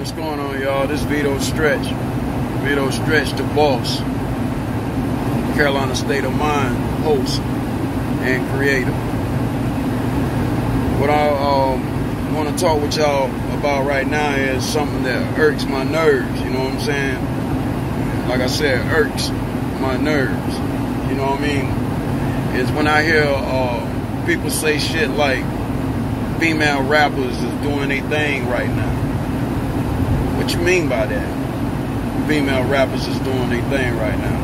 What's going on, y'all? This is Vito Stretch. Vito Stretch, the boss. Carolina State of Mind, host and creator. What I want to talk with y'all about right now is something that irks my nerves, you know what I'm saying? Like I said, irks my nerves, you know what I mean? It's when I hear people say shit like female rappers is doing their thing right now. What you mean by that? Female rappers is doing their thing right now.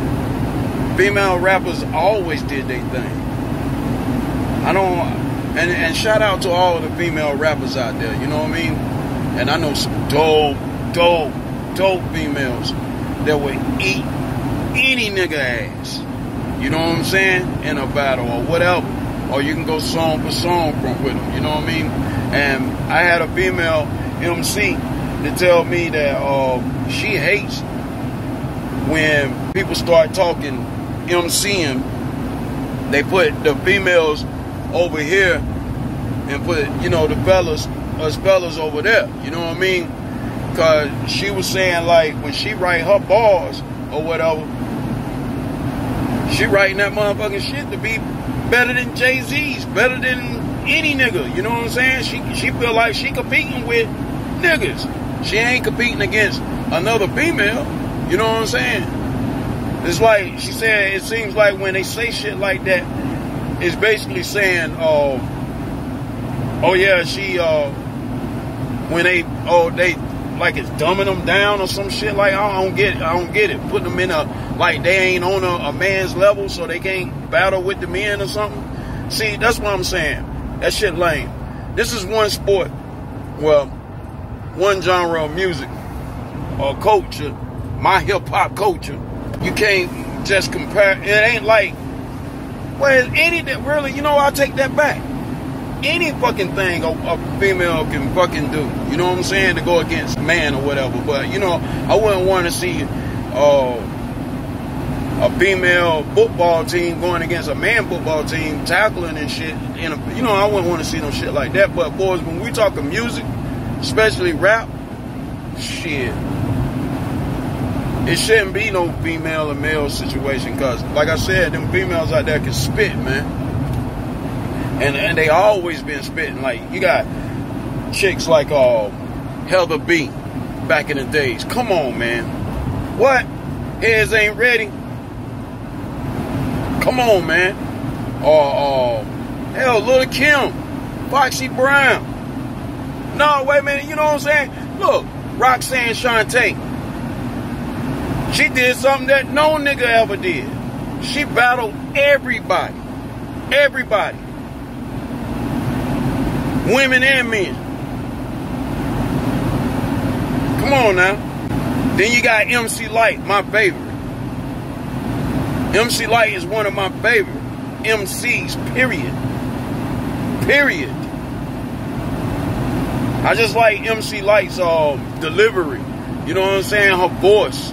Female rappers always did their thing. I don't... And shout out to all of the female rappers out there, you know what I mean? And I know some dope females that would eat any nigga ass, you know what I'm saying? In a battle or whatever. Or you can go song for song with them, you know what I mean? And I had a female MC to tell me that she hates when people start talking MCing. They put the females over here and put, you know, the fellas, us fellas over there, you know what I mean? Because she was saying, like, when she write her bars or whatever, she writing that motherfucking shit to be better than Jay-Z's, better than any nigga, you know what I'm saying? She feel like she competing with niggas. She ain't competing against another female, you know what I'm saying? It's like, she said, it seems like when they say shit like that, is basically saying, oh yeah, she, when they, oh, they, like it's dumbing them down or some shit, like, I don't get it, putting them in a, like they ain't on a man's level, so they can't battle with the men or something. See, that's what I'm saying, that shit lame. This is one sport, well, one genre of music, or culture, my hip-hop culture, you can't just compare, it ain't like, well, any that really, you know, I take that back. Any fucking thing a female can fucking do, you know what I'm saying, to go against man or whatever. But, you know, I wouldn't want to see a female football team going against a man football team, tackling and shit. You know, I wouldn't want to see no shit like that. But, boys, when we talking music, especially rap, shit, it shouldn't be no female and male situation, because, like I said, them females out there can spit, man. And they always been spitting. Like, you got chicks like Heather B back in the days. Come on, man. What? Heads ain't ready? Come on, man. Or, hell, Lil' Kim, Foxy Brown. No, wait a minute, you know what I'm saying? Look, Roxanne Shanté. She did something that no nigga ever did. She battled everybody. Everybody. Women and men. Come on now. Then you got MC Lyte, my favorite. MC Lyte is one of my favorite MCs, period. Period. I just like MC Lyte's delivery. You know what I'm saying? Her voice.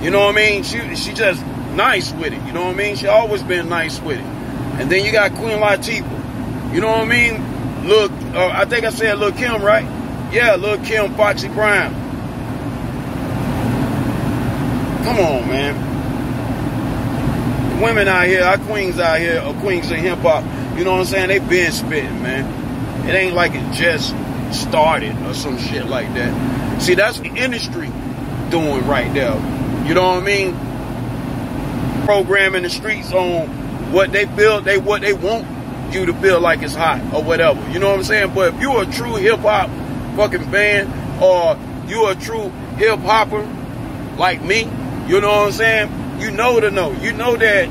You know what I mean? She just nice with it. You know what I mean? She always been nice with it. And then you got Queen Latifah. You know what I mean? Look, I think I said Lil' Kim, right? Yeah, Lil' Kim, Foxy Brown. Come on, man. The women out here, our queens out here, or queens of hip-hop, you know what I'm saying? They been spitting, man. It ain't like it just started or some shit like that. See, that's the industry doing right there. You know what I mean? Programming the streets on what they feel, what they want you to feel like it's hot or whatever. You know what I'm saying? But if you're a true hip-hop fucking fan, or you're a true hip-hopper like me, you know what I'm saying? You know to know. You know that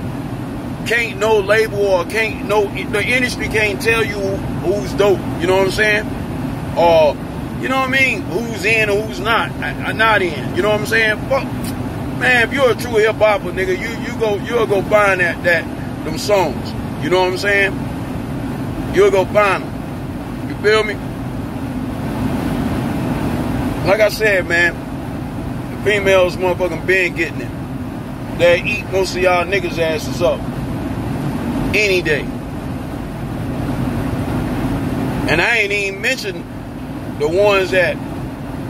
can't no label or can't no, the industry can't tell you who's dope. You know what I'm saying? Or, you know what I mean? Who's in and who's not in. You know what I'm saying? Fuck. Man, if you're a true hip hopper, nigga, you'll go find them songs. You know what I'm saying? You'll go find them. You feel me? Like I said, man, the females motherfucking been getting it. They eat most of y'all niggas' asses up any day. And I ain't even mentioned the ones that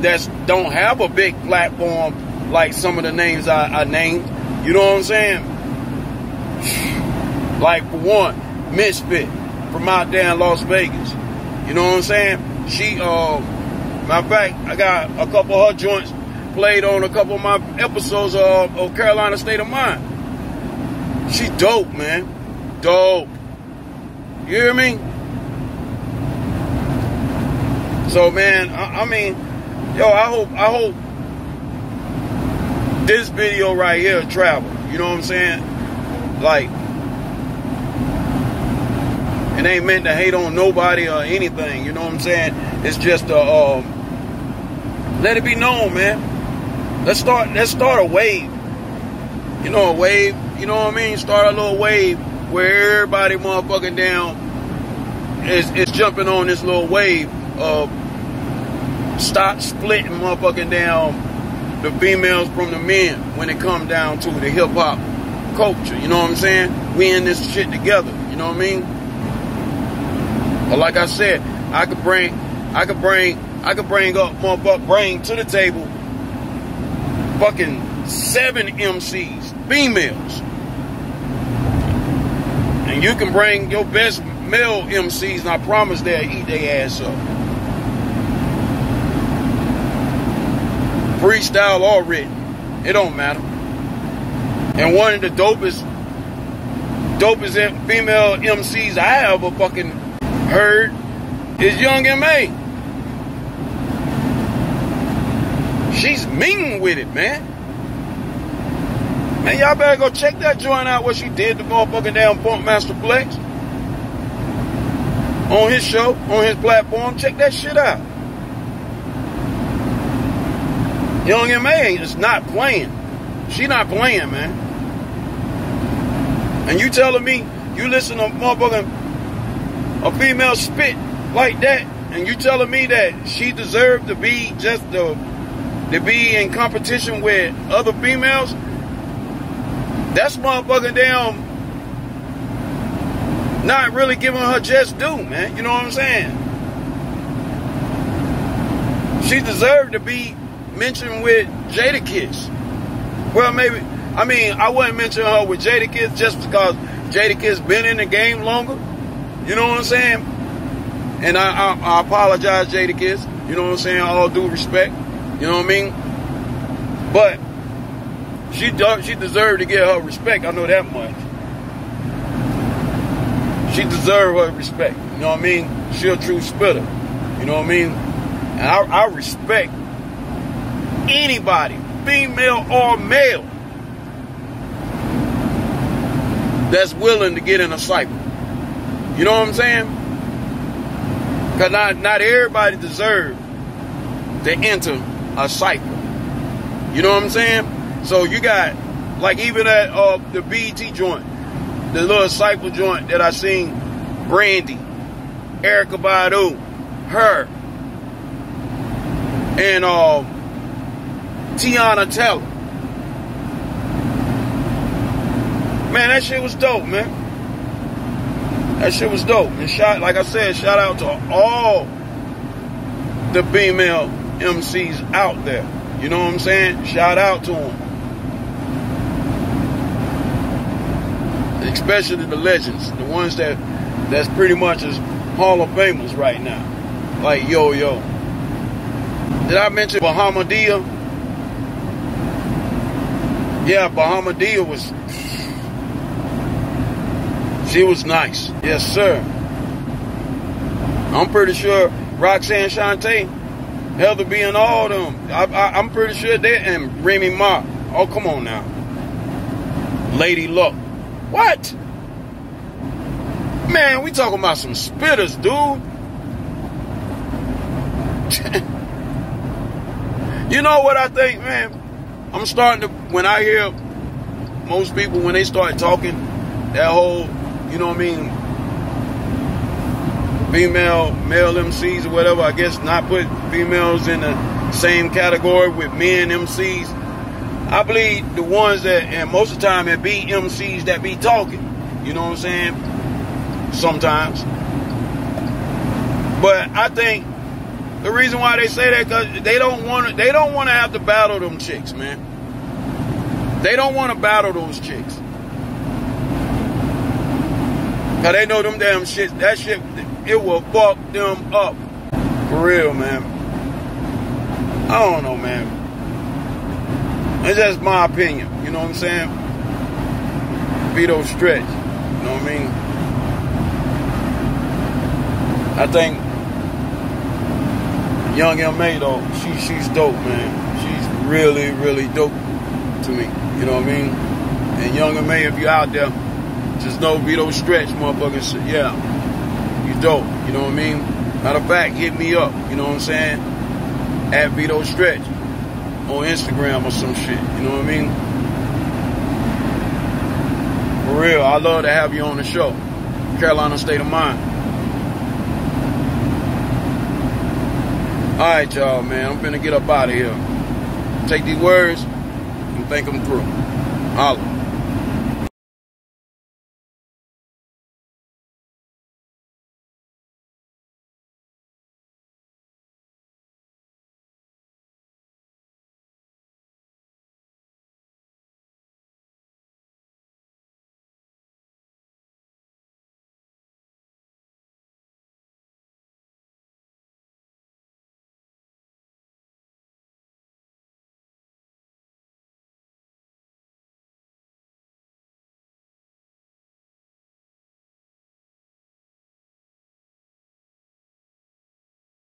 that don't have a big platform like some of the names I named. You know what I'm saying? Like, for one, Misfit from out there in Las Vegas. You know what I'm saying? She, matter of fact, I got a couple of her joints played on a couple of my episodes of Carolina State of Mind. She dope, man. Dope. You hear me? So, man, I mean, yo, I hope this video right here travel. You know what I'm saying? Like, it ain't meant to hate on nobody or anything. You know what I'm saying? It's just a let it be known, man. Let's start a wave. You know, a wave. You know what I mean? Start a little wave where everybody motherfucking down is jumping on this little wave of stop splitting motherfucking down the females from the men when it come down to the hip hop culture. You know what I'm saying? We in this shit together. You know what I mean? But like I said, I could bring to the table fucking 7 MCs, females. And you can bring your best male MCs, and I promise they'll eat their ass up. Freestyle or written, it don't matter. And one of the dopest female MCs I ever fucking heard is Young M.A. She's mean with it, man. Man, y'all better go check that joint out, what she did to motherfucking damn Pump Master Flex. On his show, on his platform, check that shit out. Young M.A. is not playing. She not playing, man. And you telling me you listen to motherfucking a female spit like that, and you telling me that she deserved to be just to be in competition with other females? That's motherfucking damn not really giving her just due, man. You know what I'm saying? She deserved to be mentioned with Jadakiss. Well, maybe, I mean, I wouldn't mention her with Jadakiss just because Jadakiss been in the game longer. You know what I'm saying? And I apologize, Jadakiss. You know what I'm saying? All due respect. You know what I mean? But she deserved to get her respect. I know that much. She deserved her respect. You know what I mean? She a true spitter. You know what I mean? And I respect anybody, female or male, that's willing to get in a cycle. You know what I'm saying? Because not everybody deserves to enter a cycle. You know what I'm saying? So you got, like, even at the BET joint, the little cycle joint that I seen, Brandy, Erykah Badu, her, and Tiana Tell. Man, that shit was dope, man. That shit was dope. And like I said, shout out to all the female MCs out there. You know what I'm saying? Shout out to them. Especially the legends, the ones that's pretty much as Hall of Famers right now, like Yo-Yo. Did I mention Bahamadia? Yeah, Bahamadia was, she was nice. Yes, sir. I'm pretty sure Roxanne Shanté, Heather B, and all them, I'm pretty sure they, and Remy Ma. Oh, come on now. Lady Luck. What? Man, we talking about some spitters, dude. You know what I think, man? I'm starting to, when I hear most people, when they start talking, that whole, you know what I mean, female, male MCs or whatever, I guess not put females in the same category with men MCs. I believe the ones that, and most of the time it be MCs that be talking. You know what I'm saying? Sometimes. But I think The reason why they say that, cause they don't want to have to battle them chicks, man. They don't want to battle those chicks. Cause they know them damn shit. That shit, it will fuck them up. For real, man. I don't know, man. It's just my opinion. You know what I'm saying? Vito Stretch. You know what I mean? I think Young M.A. though, she's dope, man. She's really, really dope to me. You know what I mean? And Young M.A., if you out there, just know Vito Stretch, motherfucking shit. Yeah. You dope. You know what I mean? Matter of fact, hit me up. You know what I'm saying? At Vito Stretch on Instagram or some shit. You know what I mean? For real, I love to have you on the show. Carolina State of Mind. Alright, y'all, man. I'm finna get up out of here. Take these words and think them through. Holla.